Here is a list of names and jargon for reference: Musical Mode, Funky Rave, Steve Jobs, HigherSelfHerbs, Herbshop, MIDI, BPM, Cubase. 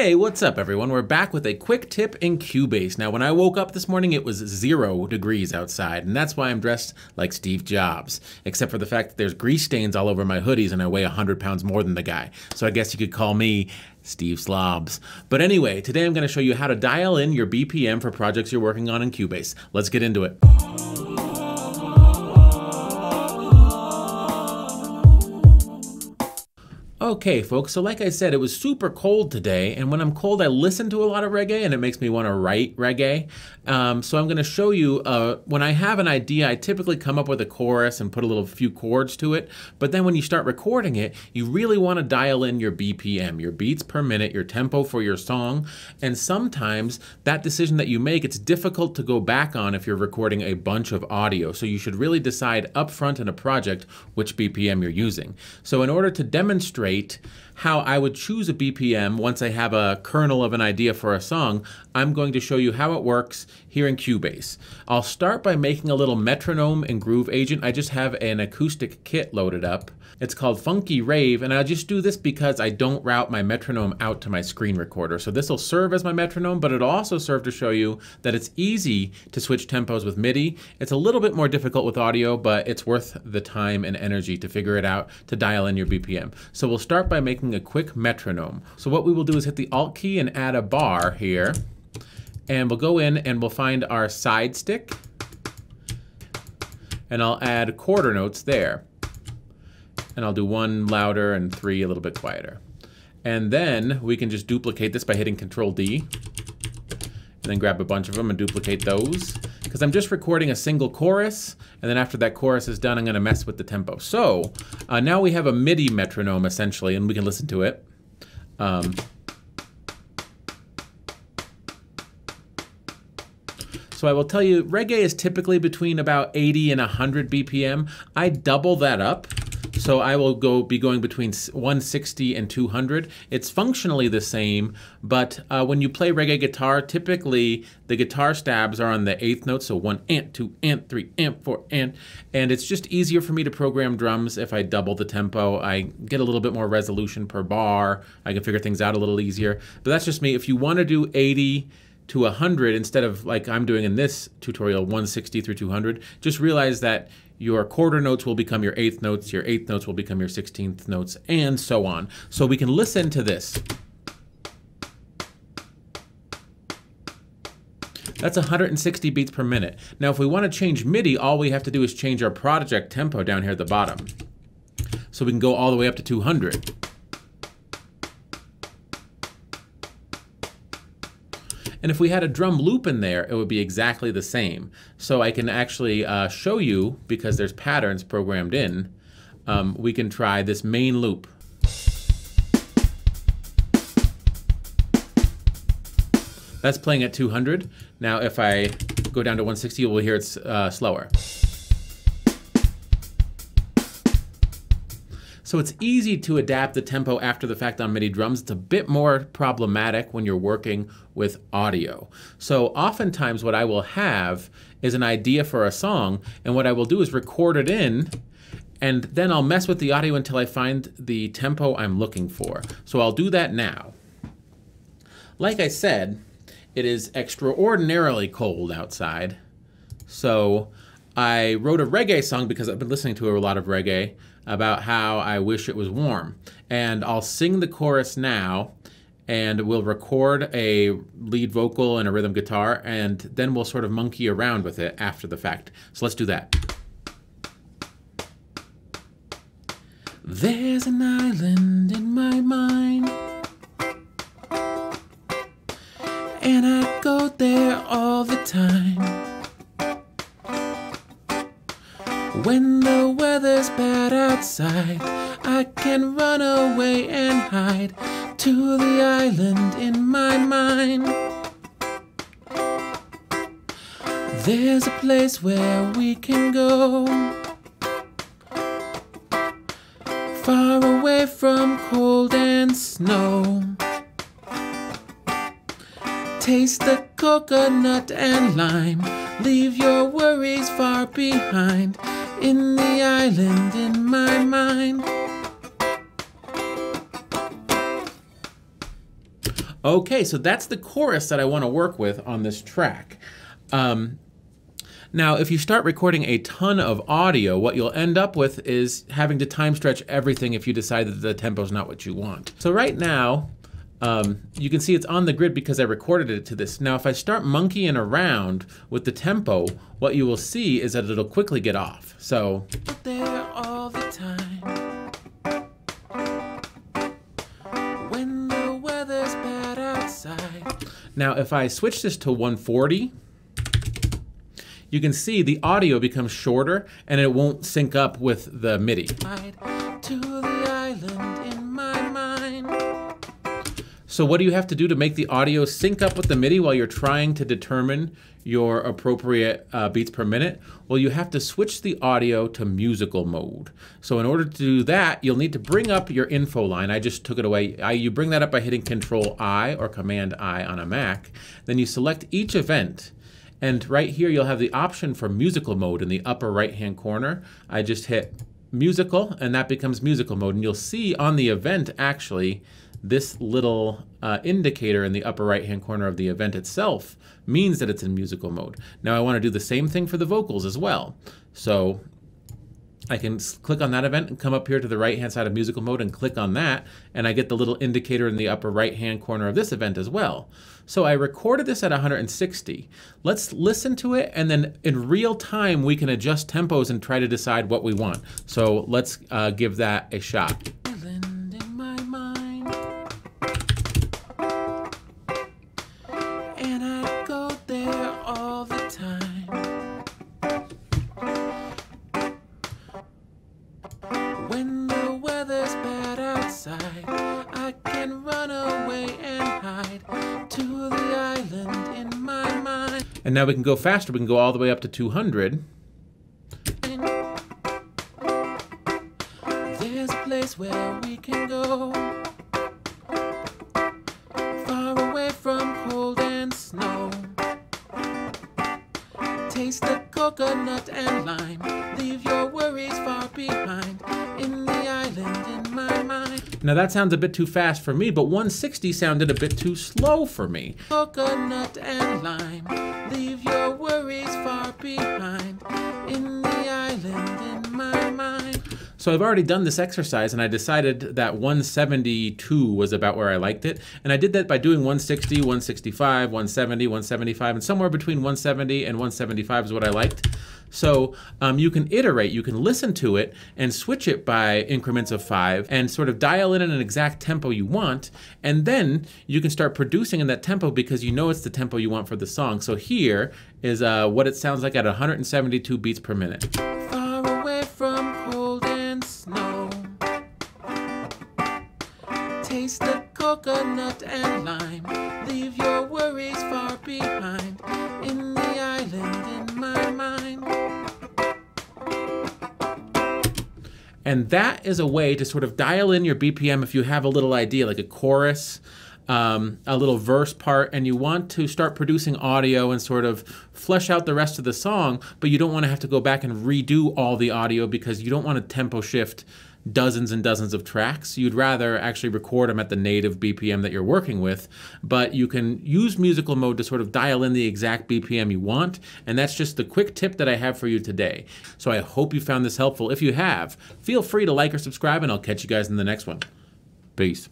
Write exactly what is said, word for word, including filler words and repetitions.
Hey, what's up everyone? We're back with a quick tip in Cubase. Now, when I woke up this morning, it was zero degrees outside, and that's why I'm dressed like Steve Jobs, except for the fact that there's grease stains all over my hoodies and I weigh one hundred pounds more than the guy. So I guess you could call me Steve Slobs. But anyway, today I'm gonna show you how to dial in your B P M for projects you're working on in Cubase. Let's get into it. Okay folks, so like I said, it was super cold today, and when I'm cold I listen to a lot of reggae and it makes me want to write reggae. Um, so I'm going to show you, uh, when I have an idea I typically come up with a chorus and put a little few chords to it, but then when you start recording it, you really want to dial in your B P M, your beats per minute, your tempo for your song, and sometimes that decision that you make, it's difficult to go back on if you're recording a bunch of audio, so you should really decide up front in a project which B P M you're using. So in order to demonstrate how I would choose a B P M once I have a kernel of an idea for a song, I'm going to show you how it works here in Cubase. I'll start by making a little metronome and groove agent. I just have an acoustic kit loaded up. It's called Funky Rave, and I'll just do this because I don't route my metronome out to my screen recorder. So this will serve as my metronome, but it'll also serve to show you that it's easy to switch tempos with MIDI. It's a little bit more difficult with audio, but it's worth the time and energy to figure it out to dial in your B P M. So we'll We'll start by making a quick metronome. So what we will do is hit the Alt key and add a bar here, and we'll go in and we'll find our side stick, and I'll add quarter notes there, and I'll do one louder and three a little bit quieter. And then we can just duplicate this by hitting Control D, and then grab a bunch of them and duplicate those, because I'm just recording a single chorus, and then after that chorus is done, I'm gonna mess with the tempo. So uh, now we have a MIDI metronome essentially, and we can listen to it. Um, So I will tell you, reggae is typically between about eighty and one hundred B P M. I double that up, so I will go be going between one sixty and two hundred. It's functionally the same, but uh, when you play reggae guitar, typically the guitar stabs are on the eighth note, so one and, two and, three and, four and, and it's just easier for me to program drums if I double the tempo. I get a little bit more resolution per bar. I can figure things out a little easier, but that's just me. If you want to do eighty to one hundred instead of, like I'm doing in this tutorial, one sixty through two hundred, just realize that your quarter notes will become your eighth notes, your eighth notes will become your sixteenth notes, and so on. So we can listen to this. That's one hundred sixty beats per minute. Now if we want to change MIDI, all we have to do is change our project tempo down here at the bottom. So we can go all the way up to two hundred. And if we had a drum loop in there, it would be exactly the same. So I can actually uh, show you, because there's patterns programmed in, um, we can try this main loop. That's playing at two hundred. Now if I go down to one sixty, we'll hear it's uh, slower. So it's easy to adapt the tempo after the fact on MIDI drums. It's a bit more problematic when you're working with audio. So oftentimes what I will have is an idea for a song, and what I will do is record it in, and then I'll mess with the audio until I find the tempo I'm looking for. So I'll do that now. Like I said, it is extraordinarily cold outside. So I wrote a reggae song because I've been listening to a lot of reggae, about how I wish it was warm. And I'll sing the chorus now, and we'll record a lead vocal and a rhythm guitar, and then we'll sort of monkey around with it after the fact. So let's do that. There's an island in my mind, and I go there all the time. When the weather's bad outside, I can run away and hide to the island in my mind. There's a place where we can go, far away from cold and snow. Taste the coconut and lime, leave your worries far behind. In the island in my mind. Okay, so that's the chorus that I want to work with on this track. Um, now, if you start recording a ton of audio, what you'll end up with is having to time stretch everything if you decide that the tempo's not what you want. So right now, um, you can see it's on the grid because I recorded it to this. Now, if I start monkeying around with the tempo, what you will see is that it'll quickly get off. So, there all the time. Now, if I switch this to one forty, you can see the audio becomes shorter and it won't sync up with the MIDI. To the island in my mind. So what do you have to do to make the audio sync up with the MIDI while you're trying to determine your appropriate uh, beats per minute? Well, you have to switch the audio to musical mode. So in order to do that, you'll need to bring up your info line. I just took it away. I, you bring that up by hitting control I or command I on a Mac. Then you select each event. And right here, you'll have the option for musical mode in the upper right-hand corner. I just hit musical, and that becomes musical mode. And you'll see on the event, actually, this little uh, indicator in the upper right-hand corner of the event itself means that it's in musical mode. Now I want to do the same thing for the vocals as well. So I can click on that event and come up here to the right-hand side of musical mode and click on that, and I get the little indicator in the upper right-hand corner of this event as well. So I recorded this at one hundred sixty. Let's listen to it, and then in real time we can adjust tempos and try to decide what we want. So let's uh, give that a shot. I can run away and hide to the island in my mind. And now we can go faster. We can go all the way up to two hundred. There's a place where we can go far away from cold and snow. Taste the coconut and lime. Leave your worries far behind in the island in my mind. Now that sounds a bit too fast for me, but one sixty sounded a bit too slow for me. Coconut and lime. Leave your worries far behind in the island in my mind. So I've already done this exercise and I decided that one seventy-two was about where I liked it. And I did that by doing one sixty, one sixty-five, one seventy, one seventy-five, and somewhere between one seventy and one seventy-five is what I liked. So um, you can iterate, you can listen to it and switch it by increments of five and sort of dial in an exact tempo you want. And then you can start producing in that tempo because you know it's the tempo you want for the song. So here is uh, what it sounds like at one seventy-two beats per minute. Far away from cold and snow. Taste the coconut and lime. Leave your worries far behind in the island in my mind. And that is a way to sort of dial in your B P M if you have a little idea, like a chorus, um, a little verse part, and you want to start producing audio and sort of flesh out the rest of the song, but you don't want to have to go back and redo all the audio because you don't want to tempo shift dozens and dozens of tracks. You'd rather actually record them at the native B P M that you're working with, but you can use musical mode to sort of dial in the exact B P M you want, and that's just the quick tip that I have for you today. So I hope you found this helpful. If you have, feel free to like or subscribe, and I'll catch you guys in the next one. Peace.